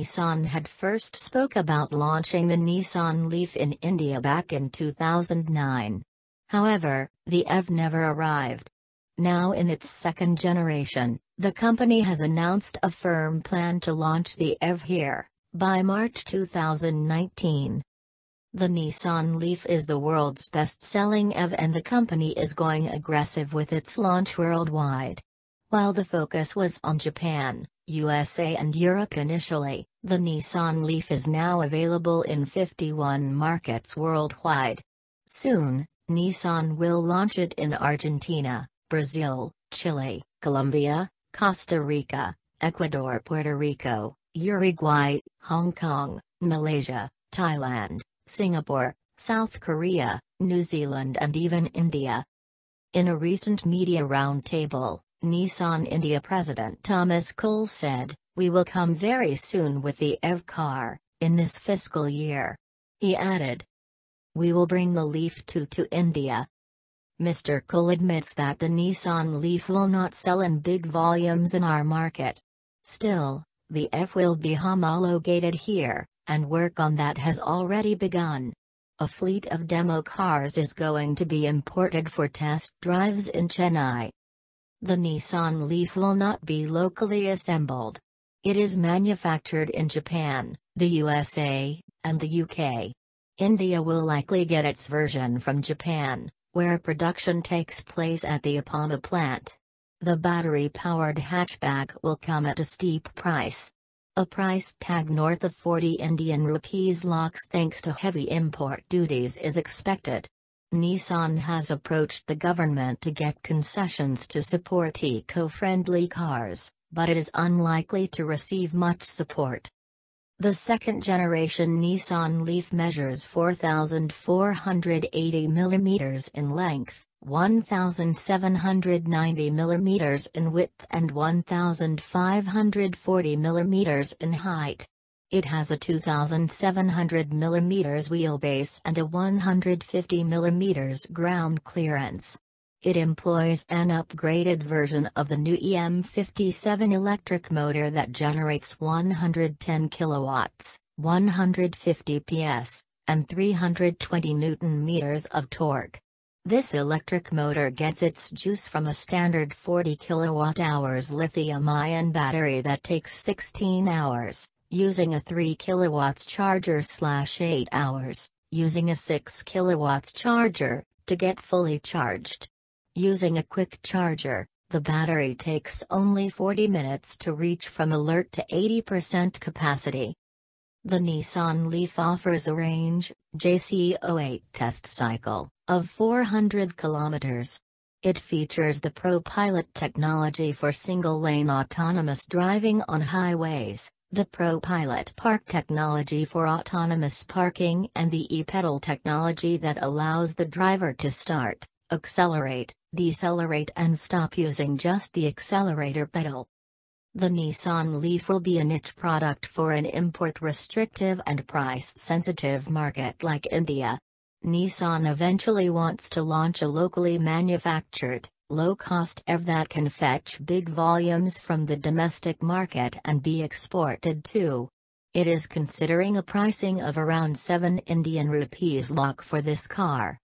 Nissan had first spoke about launching the Nissan Leaf in India back in 2009. However, the EV never arrived. Now in its second generation, the company has announced a firm plan to launch the EV here by March 2019. The Nissan Leaf is the world's best-selling EV and the company is going aggressive with its launch worldwide. While the focus was on Japan, USA and Europe initially, the Nissan Leaf is now available in 51 markets worldwide. Soon, Nissan will launch it in Argentina, Brazil, Chile, Colombia, Costa Rica, Ecuador, Puerto Rico, Uruguay, Hong Kong, Malaysia, Thailand, Singapore, South Korea, New Zealand and even India. In a recent media roundtable, Nissan India President Thomas Kuehl said, "We will come very soon with the EV car, in this fiscal year." He added, "We will bring the Leaf 2 to India." Mr. Kuehl admits that the Nissan Leaf will not sell in big volumes in our market. Still, the EV will be homologated here, and work on that has already begun. A fleet of demo cars is going to be imported for test drives in Chennai. The Nissan Leaf will not be locally assembled. It is manufactured in Japan, the USA, and the UK. India will likely get its version from Japan, where production takes place at the Oppama plant. The battery-powered hatchback will come at a steep price. A price tag north of 40 Indian rupees lakhs thanks to heavy import duties is expected. Nissan has approached the government to get concessions to support eco-friendly cars, but it is unlikely to receive much support. The second-generation Nissan Leaf measures 4,480 mm in length, 1,790 mm in width and 1,540 mm in height. It has a 2,700 mm wheelbase and a 150 mm ground clearance. It employs an upgraded version of the new EM57 electric motor that generates 110 kW, 150 PS, and 320 Nm of torque. This electric motor gets its juice from a standard 40 kWh lithium-ion battery that takes 16 hours, using a 3 kW charger/8 hours, using a 6 kW charger, to get fully charged. Using a quick charger, the battery takes only 40 minutes to reach from alert to 80% capacity. The Nissan Leaf offers a range, JC08 test cycle, of 400 kilometers. It features the ProPilot technology for single-lane autonomous driving on highways, the ProPilot Park technology for autonomous parking and the e-pedal technology that allows the driver to start, accelerate, decelerate and stop using just the accelerator pedal. The Nissan Leaf will be a niche product for an import-restrictive and price-sensitive market like India. Nissan eventually wants to launch a locally manufactured, low-cost EV that can fetch big volumes from the domestic market and be exported too. It is considering a pricing of around 7 Indian rupees lakh for this car.